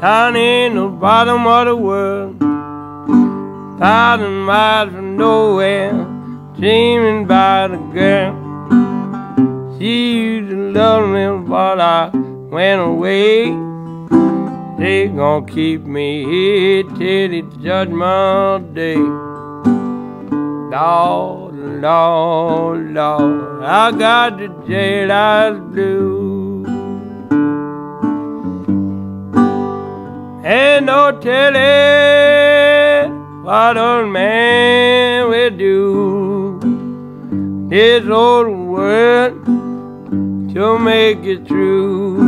down in the bottom of the world, 1,000 miles from nowhere, dreaming about a girl. She used to love me, but I went away. They gon' keep me here till the judgment day. Lord, Lord, Lord, I got the jailhouse blues. Ain't no telling what old man will do. This old world to make it true.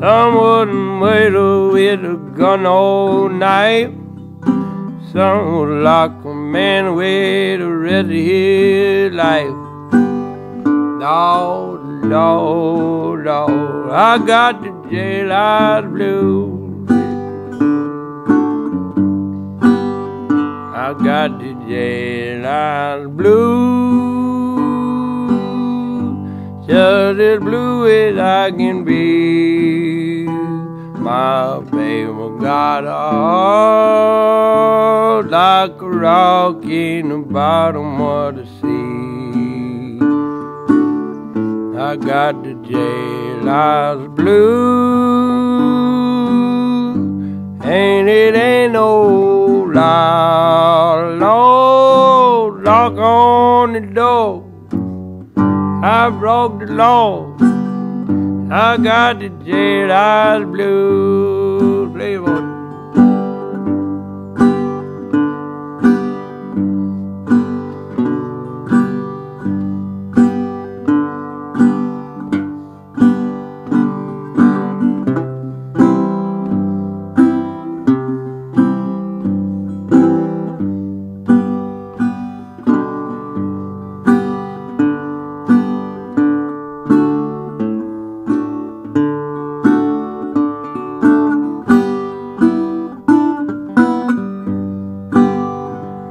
Some would murder with a gun all night. Some would lock a man away the rest of his life. Lord, Lord, Lord, I got the jailhouse blues. I got the jailhouse blues, just as blue as I can be. My baby got a heart like a rock in the bottom of the sea. I got the jailhouse blues, and it ain't no lie. Lord, lock on the door. I broke the law. I got the jailhouse blues, playboy.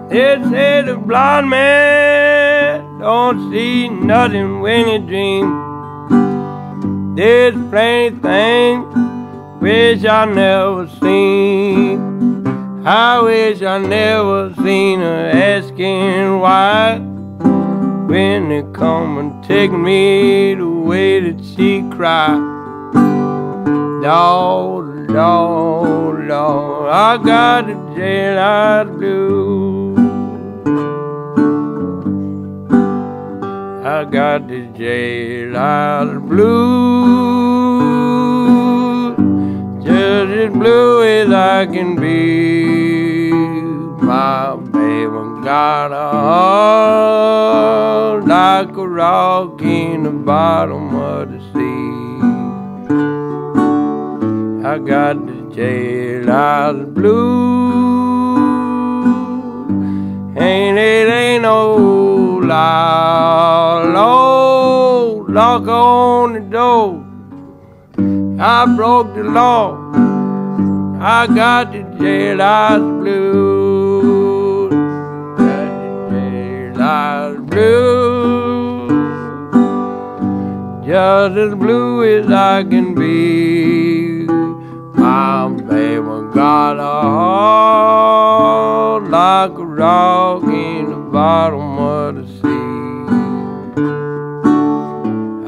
They say the blind man don't see nothing when he dreams. There's plenty things which I never seen. I wish I never seen her asking why. When they come and take me, the way that she cry. Lord, Lord, Lord, I got the jailhouse blues. I got the jailhouse blues, just as blue as I can be. My baby got a heart like a rock in the bottom of the sea. I got the jailhouse blues, and it ain't no lie. Lock on the door. I broke the law. I got the jailhouse blues. Got the jailhouse blues, just as blue as I can be. My baby got a heart like a rock in the bottom of the sea.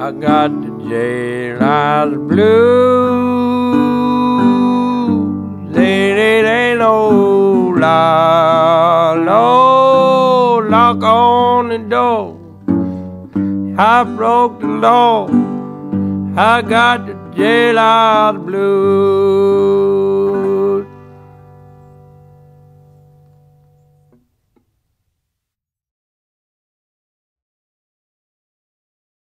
I got the jailhouse blues, it ain't no lie. Lord, lock on the door. I broke the law. I got the jailhouse blues.